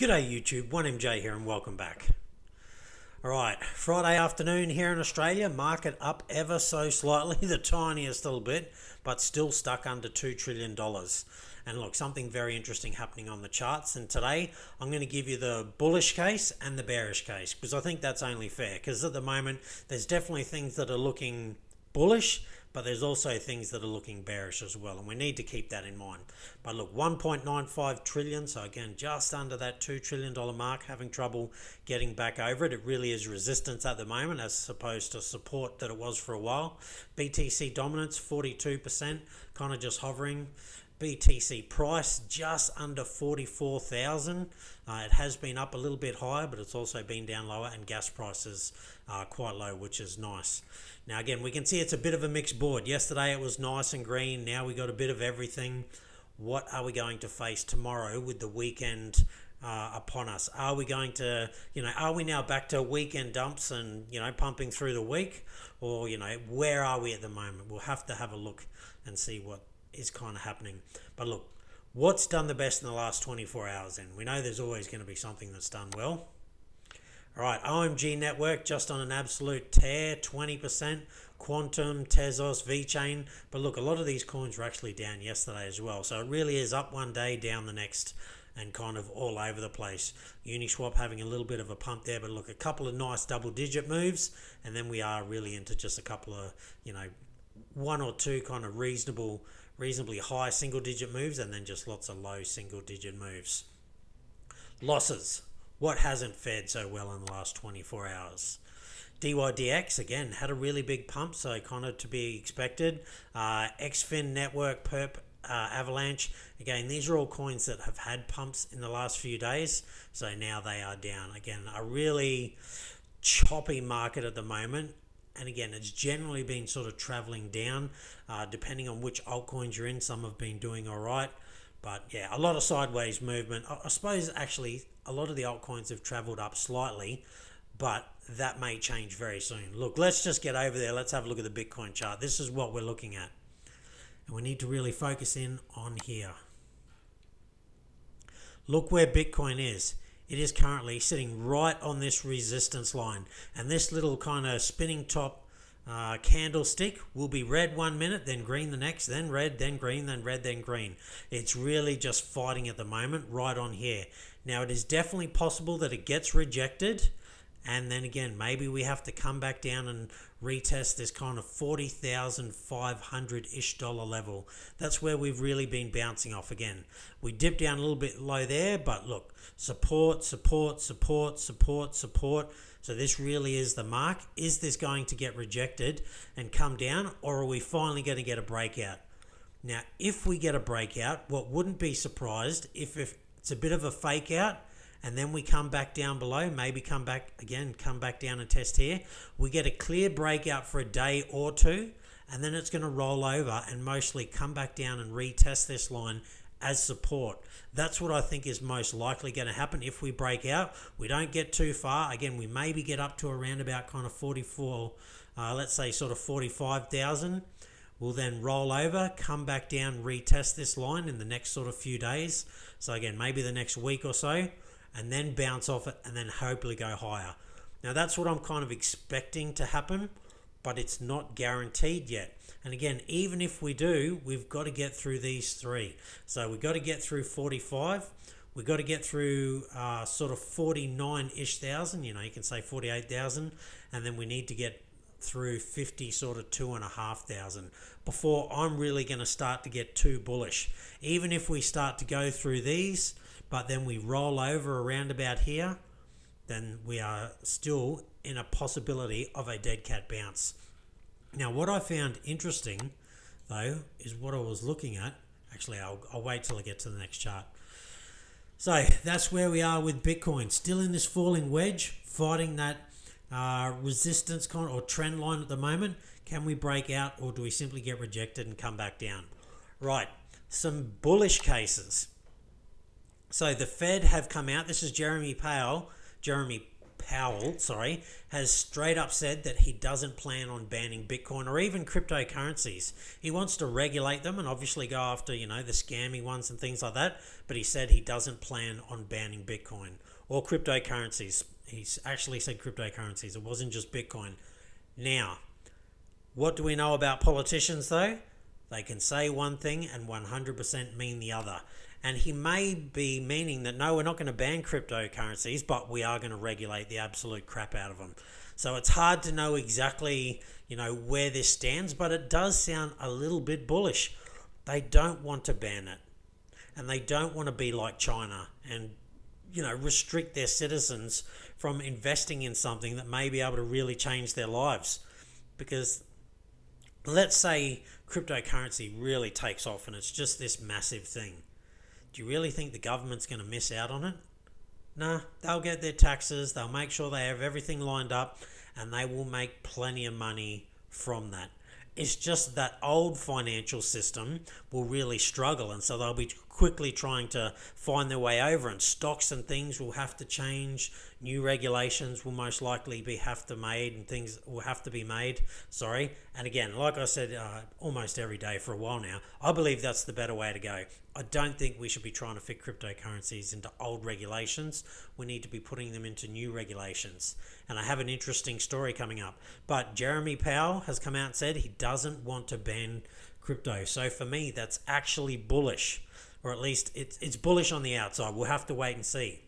G'day YouTube, 1MJ here and welcome back. Alright, Friday afternoon here in Australia, market up ever so slightly, the tiniest little bit, but still stuck under $2 trillion. And look, something very interesting happening on the charts, and today I'm going to give you the bullish case and the bearish case, because I think that's only fair, because at the moment there's definitely things that are looking bullish, but there's also things that are looking bearish as well, and we need to keep that in mind. But look, 1.95 trillion, so again, just under that $2 trillion mark, having trouble getting back over it. It really is resistance at the moment as opposed to support that it was for a while. BTC dominance, 42%, kind of just hovering. BTC price just under 44,000. It has been up a little bit higher, but it's also been down lower, and gas prices are quite low, which is nice. Now again, we can see it's a bit of a mixed board. Yesterday it was nice and green, now we got a bit of everything. What are we going to face tomorrow with the weekend upon us? Are we going to, are we now back to weekend dumps and, pumping through the week? Or, where are we at the moment? We'll have to have a look and see what is kind of happening. But look, what's done the best in the last 24 hours then? We know there's always going to be something that's done well. All right, OMG network just on an absolute tear, 20%. Quantum, Tezos, VeChain. But look, a lot of these coins were actually down yesterday as well. So it really is up one day, down the next, and kind of all over the place. Uniswap having a little bit of a pump there, but look, a couple of nice double-digit moves, and then we are really into just a couple of, one or two kind of reasonably high single-digit moves, and then just lots of low single-digit moves. Losses. What hasn't fared so well in the last 24 hours? DYDX, again, had a really big pump, so kind of to be expected. Xfin network, Perp, Avalanche. Again, these are all coins that have had pumps in the last few days, so now they are down. Again, a really choppy market at the moment. And again, it's generally been sort of traveling down, depending on which altcoins you're in. Some have been doing all right. But yeah, a lot of sideways movement. I suppose actually a lot of the altcoins have traveled up slightly, but that may change very soon. Look, let's just get over there. Let's have a look at the Bitcoin chart. This is what we're looking at. And we need to really focus in on here. Look where Bitcoin is. It is currently sitting right on this resistance line, and this little kind of spinning top candlestick will be red 1 minute, then green the next, then red, then green, then red, then green. It's really just fighting at the moment right on here. Now it is definitely possible that it gets rejected, and then again maybe we have to come back down and retest this kind of $40,500-ish level. That's where we've really been bouncing off again. We dipped down a little bit low there, but look, support, support, support, support, support. So this really is the mark. Is this going to get rejected and come down, or are we finally going to get a breakout? Now if we get a breakout, what wouldn't be surprised if it's a bit of a fake out, and then we come back down below, maybe come back again, come back down and test here. We get a clear breakout for a day or two, and then it's going to roll over and mostly come back down and retest this line as support. That's what I think is most likely going to happen if we break out. We don't get too far. Again, we maybe get up to around about kind of 44, let's say sort of 45,000. We'll then roll over, come back down, retest this line in the next sort of few days. So again, maybe the next week or so, and then bounce off it, and then hopefully go higher. Now that's what I'm kind of expecting to happen, but it's not guaranteed yet. And again, even if we do, we've got to get through these three. So we've got to get through 45, we've got to get through sort of 49-ish thousand, you can say 48,000, and then we need to get through 50, sort of 2,500 before I'm really going to start to get too bullish. Even if we start to go through these, but then we roll over around about here, then we are still in a possibility of a dead cat bounce. Now what I found interesting though is what I was looking at. Actually, I'll wait till I get to the next chart. So that's where we are with Bitcoin, still in this falling wedge, fighting that resistance con or trend line at the moment. Can we break out, or do we simply get rejected and come back down? Right, some bullish cases. So the Fed have come out. This is Jeremy Powell. Jeremy Powell has straight up said that he doesn't plan on banning Bitcoin or even cryptocurrencies. He wants to regulate them and obviously go after, you know, the scammy ones and things like that. But he said he doesn't plan on banning Bitcoin or cryptocurrencies. He's actually said cryptocurrencies. It wasn't just Bitcoin. Now, what do we know about politicians though? They can say one thing and 100% mean the other. And he may be meaning that, no, we're not going to ban cryptocurrencies, but we are going to regulate the absolute crap out of them. So it's hard to know exactly, you know, where this stands, but it does sound a little bit bullish. They don't want to ban it. And they don't want to be like China and, you know, restrict their citizens from investing in something that may be able to really change their lives. Because let's say cryptocurrency really takes off and it's just this massive thing. Do you really think the government's going to miss out on it? Nah, they'll get their taxes, they'll make sure they have everything lined up, and they will make plenty of money from that. It's just that old financial system will really struggle, and so they'll be quickly trying to find their way over, and stocks and things will have to change. New regulations will most likely have to be made. And again, like I said, almost every day for a while now, I believe that's the better way to go. I don't think we should be trying to fit cryptocurrencies into old regulations. We need to be putting them into new regulations. And I have an interesting story coming up. But Jeremy Powell has come out and said he doesn't want to ban crypto. So for me, that's actually bullish, or at least it's bullish on the outside. We'll have to wait and see.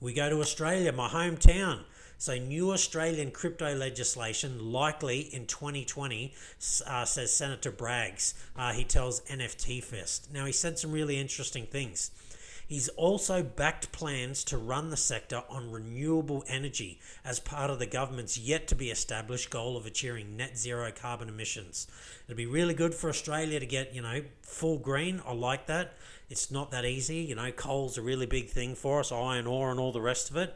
We go to Australia, my hometown. So new Australian crypto legislation likely in 2020, says Senator Braggs. He tells NFT Fest. Now, he said some really interesting things. He's also backed plans to run the sector on renewable energy as part of the government's yet to be established goal of achieving net zero carbon emissions. It'd be really good for Australia to get, you know, full green. I like that. It's not that easy. You know, coal's a really big thing for us, iron ore and all the rest of it.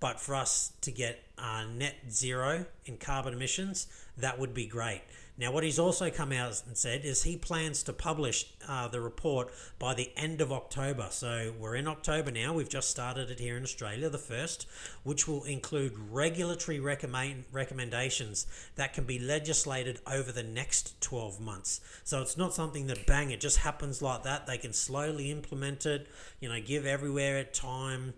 But for us to get net zero in carbon emissions, that would be great. Now, what he's also come out and said is he plans to publish the report by the end of October. So we're in October now. We've just started it here in Australia, the first, which will include regulatory recommendations that can be legislated over the next 12 months. So it's not something that, bang, it just happens like that. They can slowly implement it, you know, give everywhere time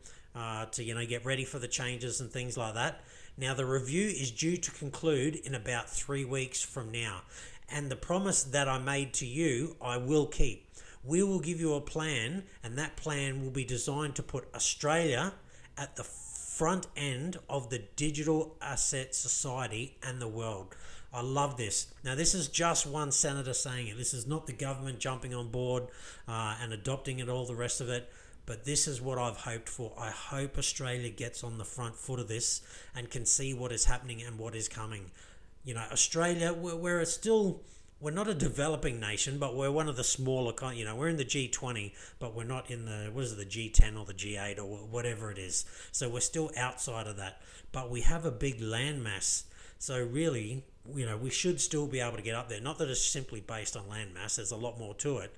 to, you know, get ready for the changes and things like that. Now, the review is due to conclude in about 3 weeks from now. And the promise that I made to you, I will keep. We will give you a plan, and that plan will be designed to put Australia at the front end of the digital asset society and the world. I love this. Now, this is just one senator saying it. This is not the government jumping on board and adopting it, all the rest of it. But this is what I've hoped for. I hope Australia gets on the front foot of this and can see what is happening and what is coming. You know, Australia, we're not a developing nation, but we're one of the smaller, you know, we're in the G20, but we're not in the, the G10 or the G8 or whatever it is. So we're still outside of that. But we have a big landmass. So really, you know, we should still be able to get up there. Not that it's simply based on landmass. There's a lot more to it.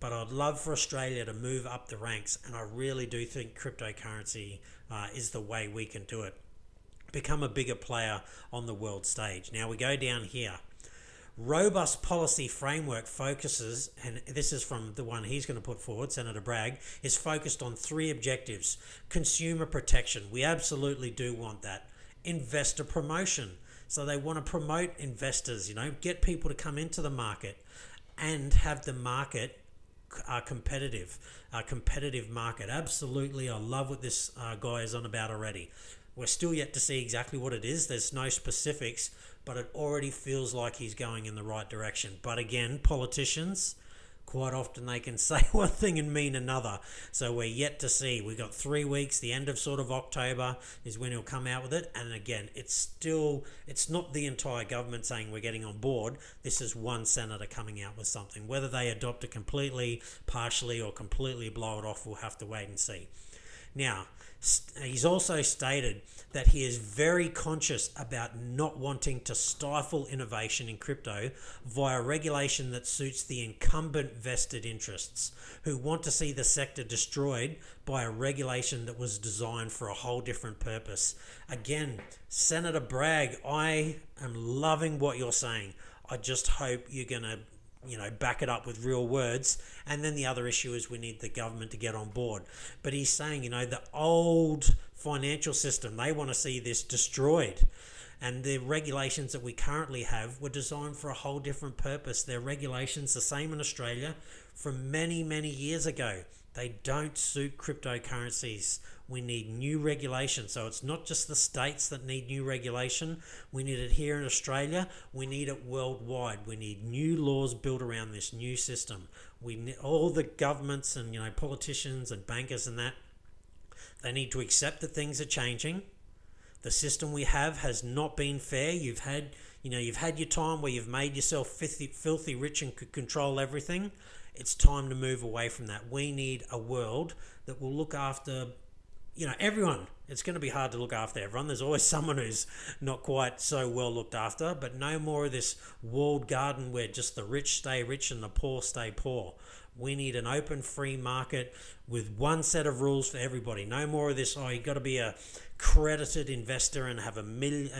But I'd love for Australia to move up the ranks, and I really do think cryptocurrency is the way we can do it. Become a bigger player on the world stage. Now we go down here. Robust policy framework focuses, and this is from the one he's going to put forward, Senator Bragg, is focused on 3 objectives. Consumer protection. We absolutely do want that. Investor promotion. So they want to promote investors, you know, get people to come into the market and have the market competitive market. Absolutely. I love what this guy is on about already. We're still yet to see exactly what it is. There's no specifics, but it already feels like he's going in the right direction. But again, politicians, quite often they can say one thing and mean another. So we're yet to see. We've got 3 weeks. The end of sort of October is when he'll come out with it. And again, it's not the entire government saying we're getting on board. This is one senator coming out with something. Whether they adopt it completely, partially, or completely blow it off, we'll have to wait and see. Now, he's also stated that he is very conscious about not wanting to stifle innovation in crypto via regulation that suits the incumbent vested interests who want to see the sector destroyed by a regulation that was designed for a whole different purpose. Again, Senator Bragg, I am loving what you're saying. I just hope you're going to, you know, back it up with real words. And then the other issue is we need the government to get on board. But he's saying, you know, the old financial system, they want to see this destroyed. And the regulations that we currently have were designed for a whole different purpose. They're regulations, the same in Australia, from many, many years ago. They don't suit cryptocurrencies. We need new regulation. So it's not just the states that need new regulation. We need it here in Australia. We need it worldwide. We need new laws built around this new system. We need all the governments and, you know, politicians and bankers and that. They need to accept that things are changing. The system we have has not been fair. You've had, you know, you've had your time where you've made yourself filthy rich and could control everything. It's time to move away from that. We need a world that will look after, you know, everyone. It's going to be hard to look after everyone. There's always someone who's not quite so well looked after, but no more of this walled garden where just the rich stay rich and the poor stay poor. We need an open, free market with one set of rules for everybody. No more of this, oh, you've got to be a credited investor and have a minimum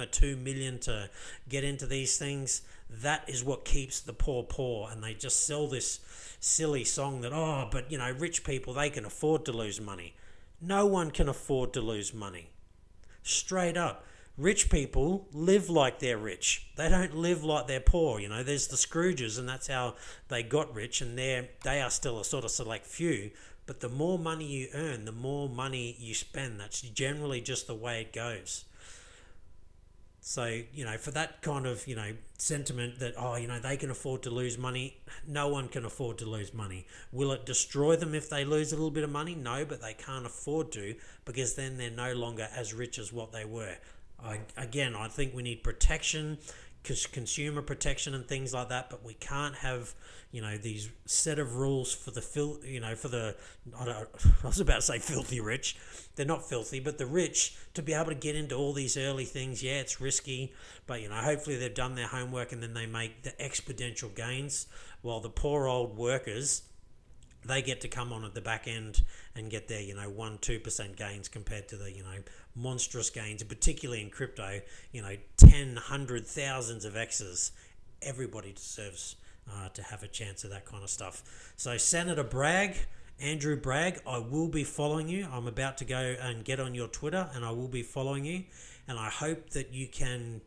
of $2 million to get into these things. That is what keeps the poor poor. And they just sell this silly song that, oh, but, you know, rich people, they can afford to lose money. No one can afford to lose money. Straight up. Rich people live like they're rich. They don't live like they're poor. You know, there's the Scrooges, and that's how they got rich, and they are still a sort of select few. But the more money you earn, the more money you spend. That's generally just the way it goes. So, you know, for that kind of, you know, sentiment that, oh, you know, they can afford to lose money. No one can afford to lose money. Will it destroy them if they lose a little bit of money? No, but they can't afford to, because then they're no longer as rich as what they were. I think we need protection, consumer protection and things like that, but we can't have, you know, these set of rules for the filthy rich. They're not filthy, but the rich to be able to get into all these early things. Yeah, it's risky, but, you know, hopefully they've done their homework and then they make the exponential gains, while the poor old workers, they get to come on at the back end and get their, you know, 1-2% gains compared to the, you know, monstrous gains, particularly in crypto, you know, 10, 100, thousands of X's. Everybody deserves to have a chance of that kind of stuff. So Senator Bragg, Andrew Bragg, I will be following you. I'm about to go and get on your Twitter, and I will be following you. And I hope that you can,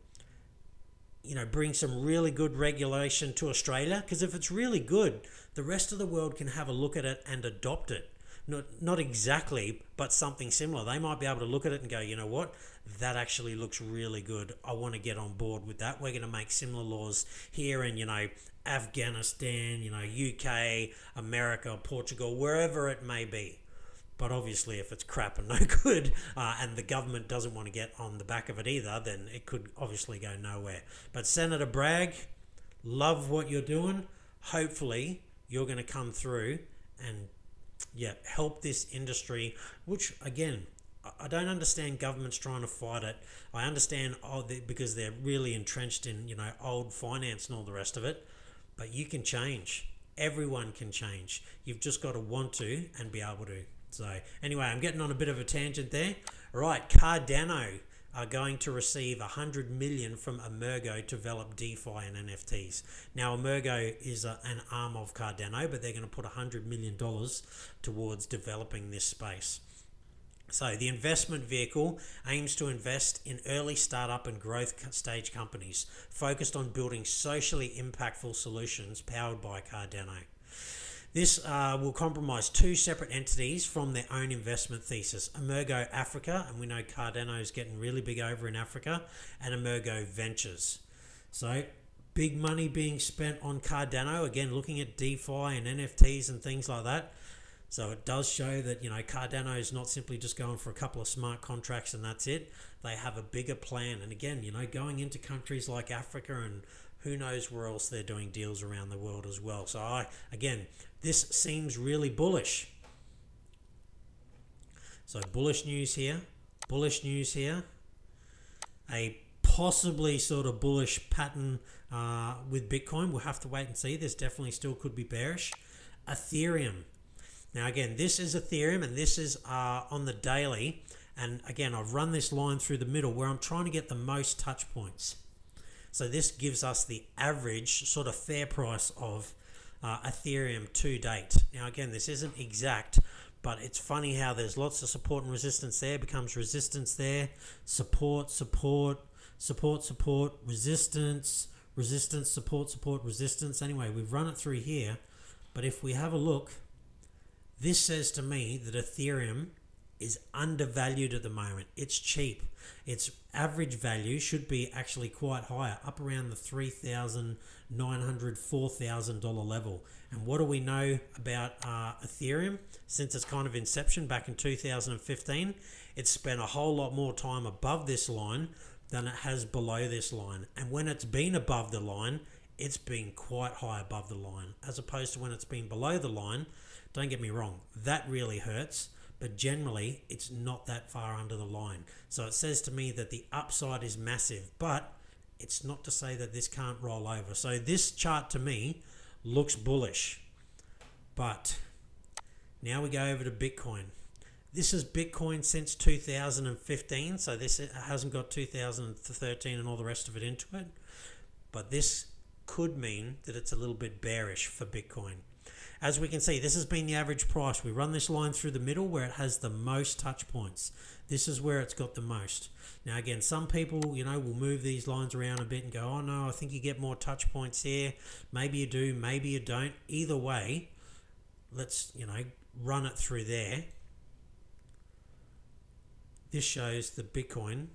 you know, bring some really good regulation to Australia, because if it's really good, the rest of the world can have a look at it and adopt it. Not exactly, but something similar. They might be able to look at it and go, you know what, that actually looks really good. I want to get on board with that. We're going to make similar laws here in, you know, Afghanistan, you know, UK, America, Portugal, wherever it may be. But obviously, if it's crap and no good, and the government doesn't want to get on the back of it either, then it could obviously go nowhere. But Senator Bragg, love what you're doing. Hopefully, you're going to come through and, yeah, help this industry, which, again, I don't understand governments trying to fight it. I understand because they're really entrenched in, you know, old finance and all the rest of it. But you can change. Everyone can change. You've just got to want to and be able to. So anyway, I'm getting on a bit of a tangent there. All right, Cardano are going to receive $100 million from Emurgo to develop DeFi and NFTs. Now, Emurgo is an arm of Cardano, but they're going to put $100 million towards developing this space. So the investment vehicle aims to invest in early startup and growth stage companies focused on building socially impactful solutions powered by Cardano. This will comprise two separate entities from their own investment thesis, Emurgo Africa, and we know Cardano is getting really big over in Africa, and Emurgo Ventures. So big money being spent on Cardano, again, looking at DeFi and NFTs and things like that. So it does show that, you know, Cardano is not simply just going for a couple of smart contracts and that's it. They have a bigger plan. And again, you know, going into countries like Africa and who knows where else they're doing deals around the world as well. So this seems really bullish. So bullish news here, bullish news here, a possibly sort of bullish pattern with Bitcoin. We'll have to wait and see. This definitely still could be bearish. Ethereum. Now again, this is Ethereum, and this is on the daily. And again, I've run this line through the middle where I'm trying to get the most touch points. So this gives us the average sort of fair price of Ethereum to date. Now again, this isn't exact, but it's funny how there's lots of support and resistance there, becomes resistance there, support, support, support, support, resistance, resistance, support, support, resistance. Anyway, we've run it through here, but if we have a look, this says to me that Ethereum is undervalued at the moment. It's cheap. Its average value should be actually quite higher, up around the $3,900–$4,000 level. And what do we know about Ethereum? Since its kind of inception back in 2015, it's spent a whole lot more time above this line than it has below this line. And when it's been above the line, it's been quite high above the line, as opposed to when it's been below the line. Don't get me wrong, that really hurts, but generally it's not that far under the line. So it says to me that the upside is massive, but it's not to say that this can't roll over. So this chart to me looks bullish. But now we go over to Bitcoin. This is Bitcoin since 2015, so this hasn't got 2013 and all the rest of it into it. But this could mean that it's a little bit bearish for Bitcoin. As we can see, this has been the average price. We run this line through the middle where it has the most touch points. This is where it's got the most. Now again, some people, you know, will move these lines around a bit and go, oh no, I think you get more touch points here. Maybe you do, maybe you don't. Either way, let's, you know, run it through there. This shows that Bitcoin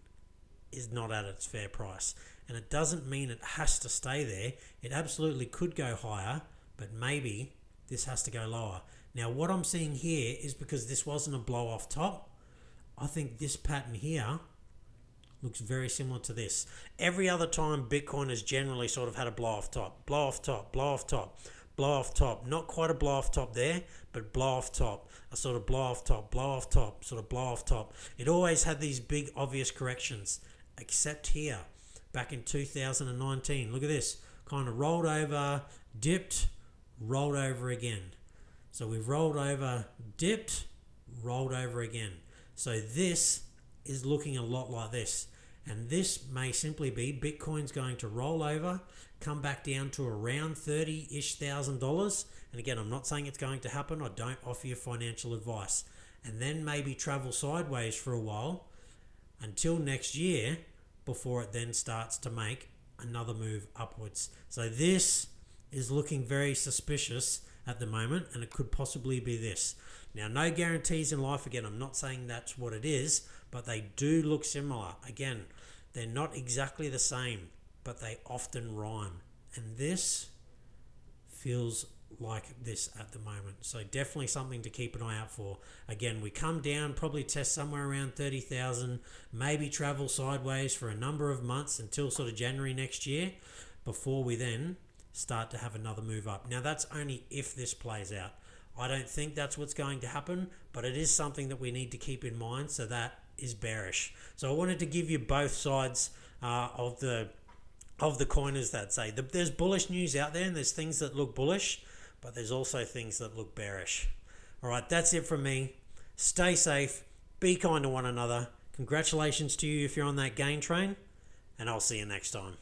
is not at its fair price. And it doesn't mean it has to stay there. It absolutely could go higher, but maybe this has to go lower. Now what I'm seeing here is because this wasn't a blow off top, I think this pattern here looks very similar to this. Every other time Bitcoin has generally sort of had a blow off top, blow off top, blow off top, blow off top, not quite a blow off top there, but blow off top, a sort of blow off top, blow off top, sort of blow off top. It always had these big obvious corrections, except here back in 2019. Look at this, kind of rolled over, dipped, rolled over again. So we've rolled over, dipped, rolled over again. So this is looking a lot like this. And this may simply be Bitcoin's going to roll over, come back down to around $30,000-ish. And again, I'm not saying it's going to happen. I don't offer you financial advice. And then maybe travel sideways for a while until next year before it then starts to make another move upwards. So this is looking very suspicious at the moment, and it could possibly be this. Now, no guarantees in life. Again, I'm not saying that's what it is, but they do look similar. Again, they're not exactly the same, but they often rhyme. And this feels like this at the moment. So definitely something to keep an eye out for. Again, we come down, probably test somewhere around 30,000, maybe travel sideways for a number of months until sort of January next year, before we then start to have another move up. Now that's only if this plays out. I don't think that's what's going to happen, but it is something that we need to keep in mind. So that is bearish. So I wanted to give you both sides of the coin, as that say. There's bullish news out there, and there's things that look bullish, but there's also things that look bearish. All right, that's it from me. Stay safe, be kind to one another. Congratulations to you if you're on that gain train, and I'll see you next time.